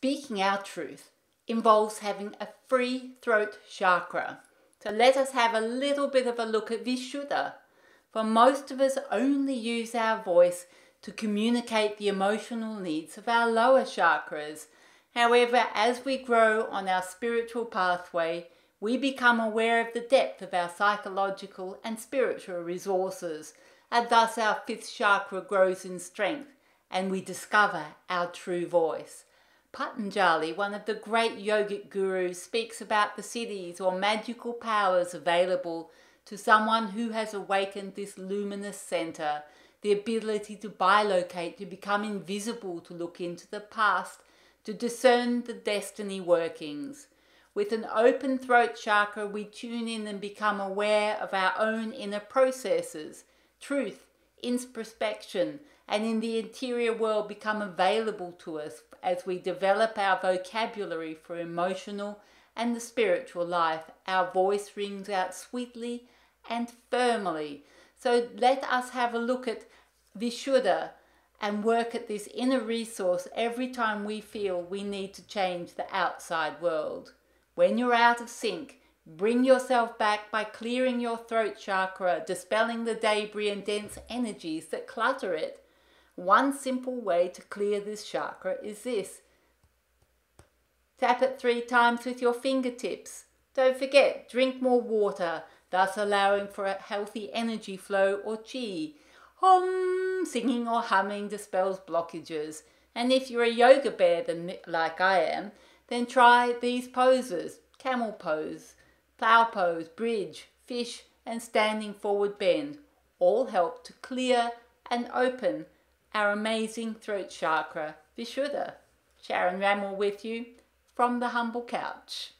speaking our truth involves having a free throat chakra. So let us have a little bit of a look at Vishuddha. For most of us only use our voice to communicate the emotional needs of our lower chakras. However, as we grow on our spiritual pathway, we become aware of the depth of our psychological and spiritual resources, and thus our fifth chakra grows in strength and we discover our true voice. Patanjali, one of the great yogic gurus, speaks about the siddhis or magical powers available to someone who has awakened this luminous center, the ability to bilocate, to become invisible, to look into the past, to discern the destiny workings. With an open throat chakra, we tune in and become aware of our own inner processes, truth, introspection, and in the interior world become available to us as we develop our vocabulary for emotional and the spiritual life. Our voice rings out sweetly and firmly. So let us have a look at Vishuddha and work at this inner resource every time we feel we need to change the outside world. When you're out of sync, bring yourself back by clearing your throat chakra, dispelling the debris and dense energies that clutter it. One simple way to clear this chakra is this. Tap it 3 times with your fingertips. Don't forget, drink more water, thus allowing for a healthy energy flow or chi. Om, singing or humming dispels blockages. And if you're a yoga bear like I am, then try these poses: camel pose, plow pose, bridge, fish, and standing forward bend. All help to clear and open our amazing throat chakra, Vishuddha. Sharon Ramel with you from the humble couch.